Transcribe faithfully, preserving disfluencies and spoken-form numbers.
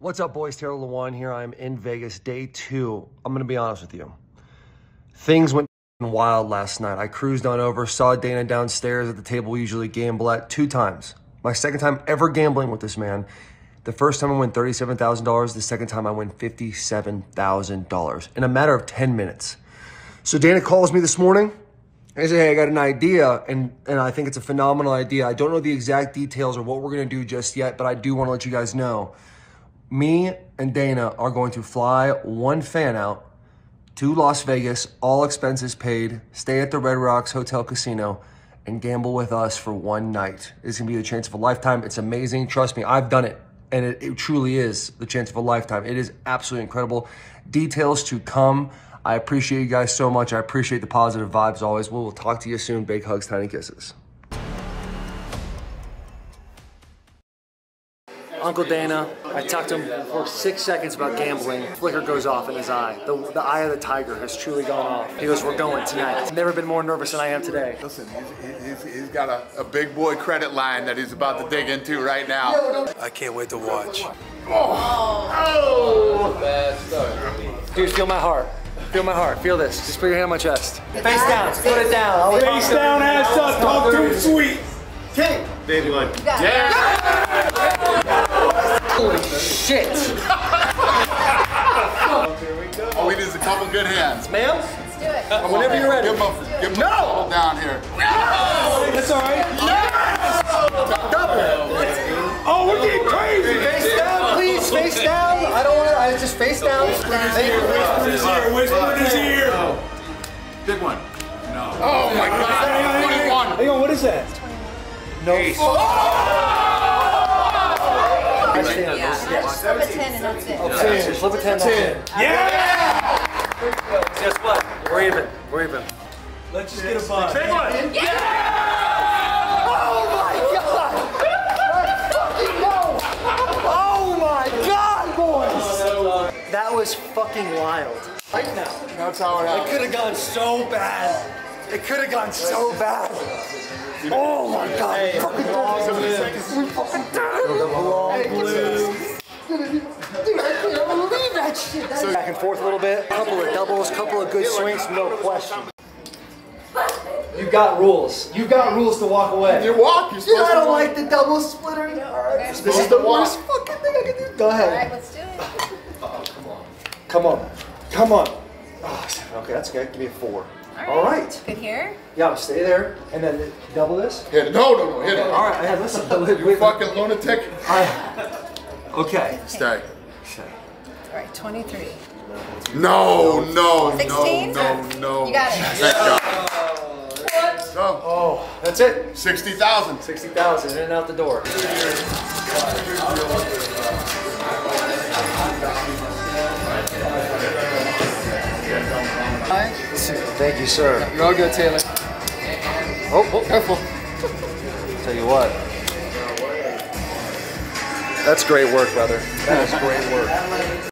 What's up, boys? Taylor Lewan here. I'm in Vegas, day two. I'm going to be honest with you. Things went wild last night. I cruised on over, saw Dana downstairs at the table we usually gamble at two times. My second time ever gambling with this man. The first time I won thirty-seven thousand dollars. The second time I won fifty-seven thousand dollars in a matter of ten minutes. So Dana calls me this morning. I say, hey, I got an idea, and, and I think it's a phenomenal idea. I don't know the exact details or what we're going to do just yet, but I do want to let you guys know. Me and Dana are going to fly one fan out to Las Vegas, all expenses paid, stay at the Red Rocks Hotel Casino, and gamble with us for one night. It's going to be the chance of a lifetime. It's amazing. Trust me, I've done it, and it, it truly is the chance of a lifetime. It is absolutely incredible. Details to come. I appreciate you guys so much. I appreciate the positive vibes always. We'll talk to you soon. Big hugs, tiny kisses. Uncle Dana, I talked to him for six seconds about gambling. Flicker goes off in his eye. The, the eye of the tiger has truly gone off. He goes, we're going tonight. I've never been more nervous than I am today. Listen, he's, he's, he's got a, a big boy credit line that he's about to dig into right now. I can't wait to watch. Oh! Oh! Bad start. Dude, feel my heart. Feel my heart. Feel this. Just put your hand on my chest. Face down. Put it down. Face down, ass up. Talk too sweet. King. Baby one. Yeah. Holy shit. All we need is a couple good hands. Ma'am? Let's do it. Whenever you're ready. Give him a, give him a double down here. No! That's all right. Yes! Double. Oh, we're getting crazy. Face down, please. Face down. I don't want to. I just face down. Whisper in his ear. Whisper in his ear. Big one. No. Oh my God. twenty-one. Hang on. What is that? No. Oh! I stand on those steps. Flip a ten and that's it. Okay. Flip a ten. ten. Yeah! Guess what? We're even. We're even. Let's just get a bond. Big one. Yeah! Oh my God! Let's fucking go! Oh my God, boys! That was fucking wild. Right now. That's how it happened. It could have gone so bad. It could have gone so bad. Oh my God! Hey, fucking we fucking did it! Dude, I can't believe that shit! That's back and forth a little bit. Couple of doubles, couple of good swings, no question. You've got rules. You've got rules to walk away. You walk. You're yeah, I don't like the double splitter. No, right. This is the worst fucking thing I can do. Go ahead. All right, let's do it. Oh, come on. Come on. Come on. Oh, okay, that's okay. Give me a four. All right. right. Good here? Yeah, stay there. And then double this? Hit it. No, no, no. Hit it. All right. Yeah, listen. You fucking lunatic. I, okay. Stay. Stay. All right. twenty-three. No, no, sixteen? No, no, no. You got it. Let's go. What? Go. Oh, that's it. sixty thousand. sixty thousand. In and out the door. Thank you, sir. You're all good, Taylor. Oh, oh, careful. Tell you what. That's great work, brother. That is great work.